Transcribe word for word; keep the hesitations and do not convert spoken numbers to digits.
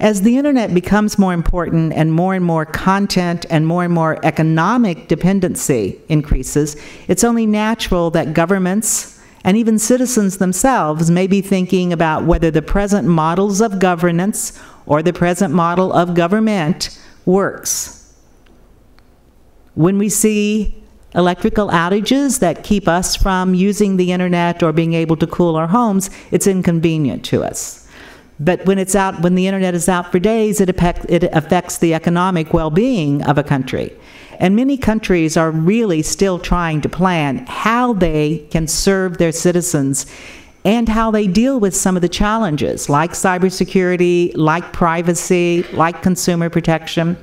As the internet becomes more important and more and more content and more and more economic dependency increases, it's only natural that governments and even citizens themselves may be thinking about whether the present models of governance or the present model of government works. When we see electrical outages that keep us from using the internet or being able to cool our homes, it's inconvenient to us. But when it's out, when the internet is out for days, it affects, it affects the economic well-being of a country. And many countries are really still trying to plan how they can serve their citizens and how they deal with some of the challenges, like cybersecurity, like privacy, like consumer protection.